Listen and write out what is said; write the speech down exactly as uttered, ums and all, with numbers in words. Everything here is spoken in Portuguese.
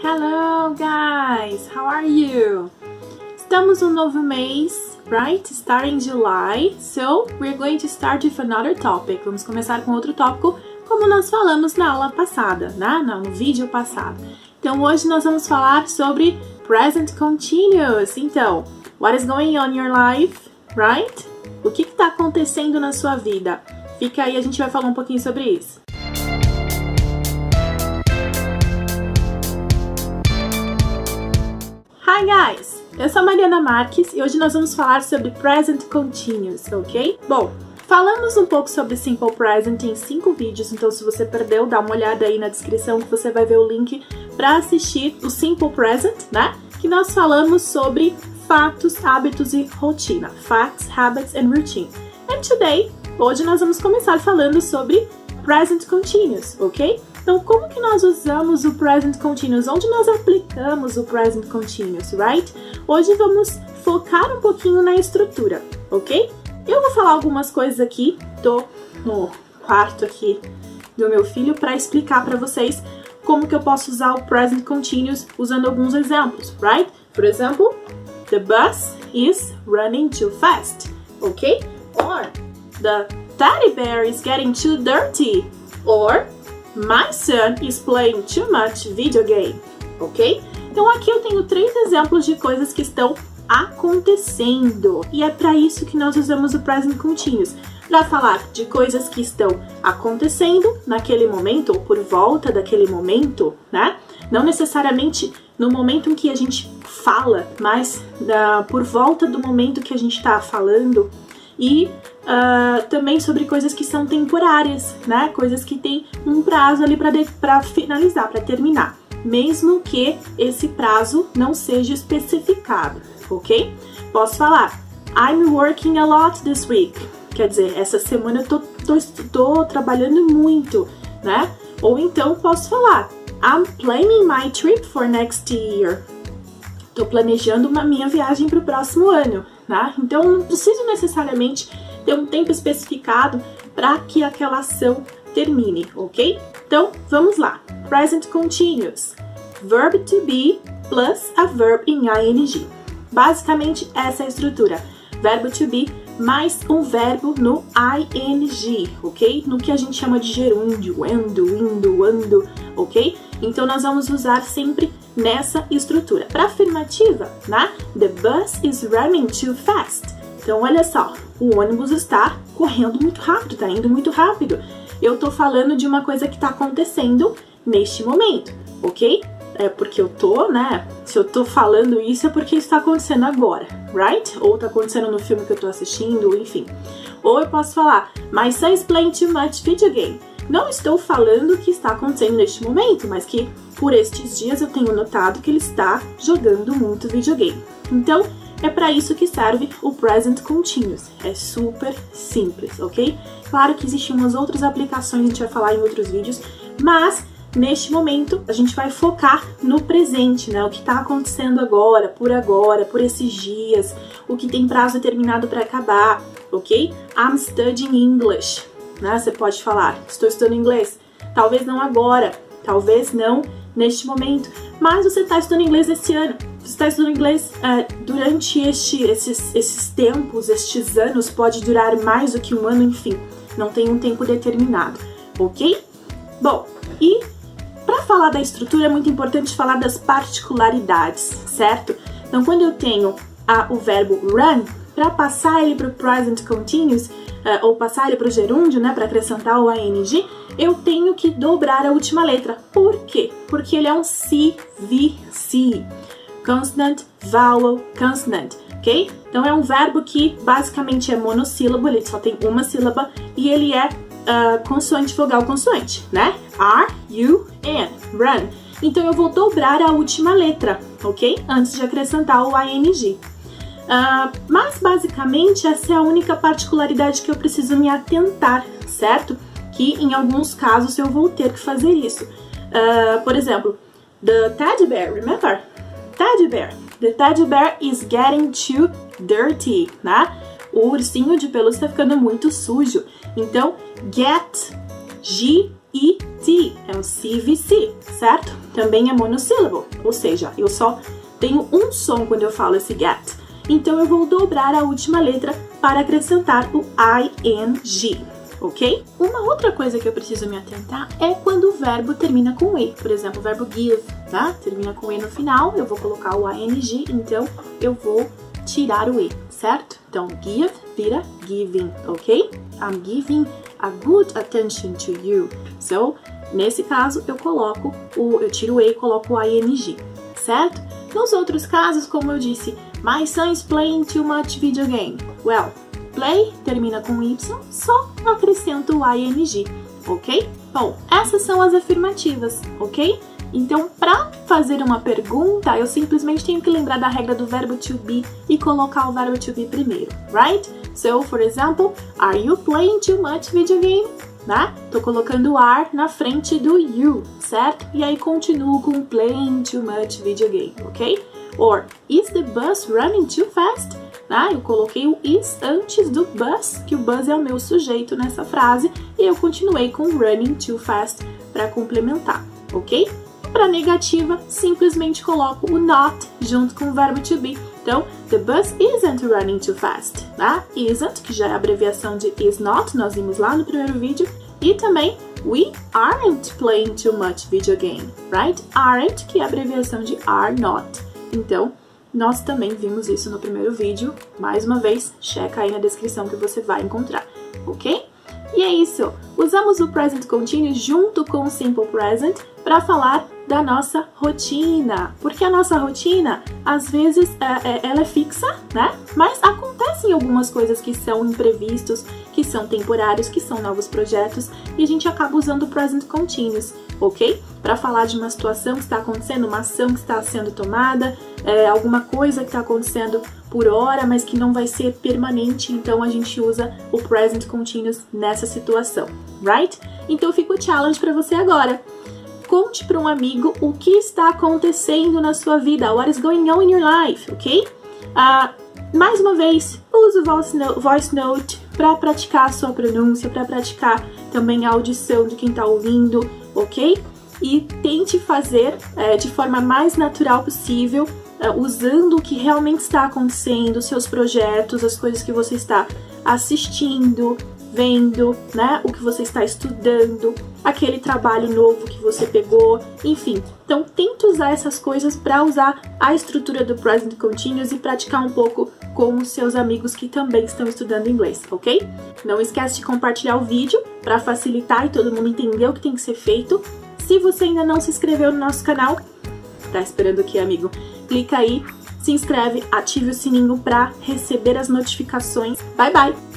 Hello guys, how are you? Estamos no novo mês, right? Starting July, so we're going to start with another topic. Vamos começar com outro tópico, como nós falamos na aula passada, né? No vídeo passado. Então hoje nós vamos falar sobre Present Continuous. Então, what is going on in your life, right? O que está acontecendo na sua vida? Fica aí, a gente vai falar um pouquinho sobre isso. Hi guys! Eu sou a Mariana Marques e hoje nós vamos falar sobre Present Continuous, ok? Bom, falamos um pouco sobre Simple Present em cinco vídeos, então se você perdeu, dá uma olhada aí na descrição que você vai ver o link para assistir o Simple Present, né? Que nós falamos sobre fatos, hábitos e rotina. Facts, Habits and Routine. And today, hoje nós vamos começar falando sobre Present Continuous, ok? Então, como que nós usamos o Present Continuous? Onde nós aplicamos o Present Continuous, right? Hoje vamos focar um pouquinho na estrutura, ok? Eu vou falar algumas coisas aqui, tô no quarto aqui do meu filho para explicar para vocês como que eu posso usar o Present Continuous usando alguns exemplos, right? For example, the bus is running too fast, ok? Or, the teddy bear is getting too dirty, or... My son is playing too much video game, ok? Então aqui eu tenho três exemplos de coisas que estão acontecendo. E é para isso que nós usamos o Present Continuous. Para falar de coisas que estão acontecendo naquele momento, ou por volta daquele momento, né? Não necessariamente no momento em que a gente fala, mas uh, por volta do momento que a gente está falando. E uh, também sobre coisas que são temporárias, né? Coisas que tem um prazo ali para finalizar, para terminar, mesmo que esse prazo não seja especificado, ok? Posso falar, I'm working a lot this week, quer dizer, essa semana eu tô, tô, tô trabalhando muito, né? Ou então posso falar, I'm planning my trip for next year, tô planejando uma minha viagem para o próximo ano. Tá? Então, não preciso necessariamente ter um tempo especificado para que aquela ação termine, ok? Então, vamos lá. Present Continuous. Verb to be plus a verb in ing. Basicamente, essa é a estrutura. Verbo to be mais um verbo no ing, ok? No que a gente chama de gerúndio. Ando, indo, ando, ok? Então, nós vamos usar sempre nessa estrutura. Para afirmativa, né? The bus is running too fast. Então, olha só, o ônibus está correndo muito rápido, está indo muito rápido. Eu estou falando de uma coisa que está acontecendo neste momento, ok? É porque eu tô, né? Se eu tô falando isso é porque está acontecendo agora, right? Ou está acontecendo no filme que eu tô assistindo, enfim. Ou eu posso falar, my son is playing too much video game. Não estou falando o que está acontecendo neste momento, mas que por estes dias eu tenho notado que ele está jogando muito videogame. Então, é para isso que serve o Present Continuous. É super simples, ok? Claro que existem umas outras aplicações, a gente vai falar em outros vídeos, mas neste momento a gente vai focar no presente, né? O que está acontecendo agora, por agora, por esses dias, o que tem prazo determinado para acabar, ok? I'm studying English. Né? Você pode falar, estou estudando inglês, talvez não agora, talvez não neste momento, mas você está estudando inglês esse ano, você está estudando inglês uh, durante este, esses, esses tempos, estes anos, pode durar mais do que um ano, enfim, não tem um tempo determinado, ok? Bom, e para falar da estrutura é muito importante falar das particularidades, certo? Então quando eu tenho a, o verbo run, para passar ele para o Present Continuous, Uh, ou passar ele para o gerúndio, né, para acrescentar o ing, eu tenho que dobrar a última letra. Por quê? Porque ele é um C V C, consonant, vowel, consonant, ok? Então é um verbo que basicamente é monossílabo, ele só tem uma sílaba e ele é uh, consoante, vogal, consoante, né? R U N, run. Então eu vou dobrar a última letra, ok? Antes de acrescentar o ing. Uh, mas basicamente essa é a única particularidade que eu preciso me atentar, certo? Que em alguns casos eu vou ter que fazer isso. Uh, por exemplo, the teddy bear, remember? Teddy bear. The teddy bear is getting too dirty, né? O ursinho de pelúcia está ficando muito sujo. Então, get, G, I T, é um C V C, certo? Também é monossílabo, ou seja, eu só tenho um som quando eu falo esse get. Então eu vou dobrar a última letra para acrescentar o I N G, ok? Uma outra coisa que eu preciso me atentar é quando o verbo termina com E. Por exemplo, o verbo give, tá? Termina com E no final, eu vou colocar o I N G, então eu vou tirar o E, certo? Então, give vira giving, ok? I'm giving a good attention to you. So, nesse caso, eu coloco o, eu tiro o E e coloco o I N G, certo? Nos outros casos, como eu disse, my son is playing too much video game. Well, play termina com Y, só acrescento o I N G, ok? Bom, essas são as afirmativas, ok? Então, para fazer uma pergunta, eu simplesmente tenho que lembrar da regra do verbo to be e colocar o verbo to be primeiro, right? So, for example, are you playing too much video game? Né? Tô colocando o are na frente do you, certo? E aí continuo com playing too much video game, ok? Or, is the bus running too fast? Né? Eu coloquei o is antes do bus, que o bus é o meu sujeito nessa frase, e eu continuei com running too fast para complementar, ok? Para negativa, simplesmente coloco o not junto com o verbo to be. Então, the bus isn't running too fast, tá? Isn't, que já é a abreviação de is not, nós vimos lá no primeiro vídeo. E também, we aren't playing too much video game, right? Aren't, que é a abreviação de are not. Então, nós também vimos isso no primeiro vídeo. Mais uma vez, checa aí na descrição que você vai encontrar, ok? E é isso! Usamos o Present Continuous junto com o Simple Present para falar da nossa rotina. Porque a nossa rotina, às vezes, é, é, ela é fixa, né? Mas acontecem algumas coisas que são imprevistos, que são temporários, que são novos projetos, e a gente acaba usando o Present Continuous, ok? Para falar de uma situação que está acontecendo, uma ação que está sendo tomada, é, alguma coisa que está acontecendo por hora, mas que não vai ser permanente, então a gente usa o Present Continuous nessa situação, right? Então fica o challenge para você agora. Conte para um amigo o que está acontecendo na sua vida, what is going on in your life, ok? Uh, mais uma vez, use o voice note para praticar a sua pronúncia, para praticar também a audição de quem está ouvindo, ok? E tente fazer é, de forma mais natural possível, usando o que realmente está acontecendo, seus projetos, as coisas que você está assistindo, vendo, né? O que você está estudando, aquele trabalho novo que você pegou, enfim. Então, tenta usar essas coisas para usar a estrutura do Present Continuous e praticar um pouco com os seus amigos que também estão estudando inglês, ok? Não esquece de compartilhar o vídeo para facilitar e todo mundo entender o que tem que ser feito. Se você ainda não se inscreveu no nosso canal, tá esperando o quê, amigo? Clica aí, se inscreve, ative o sininho para receber as notificações. Bye, bye!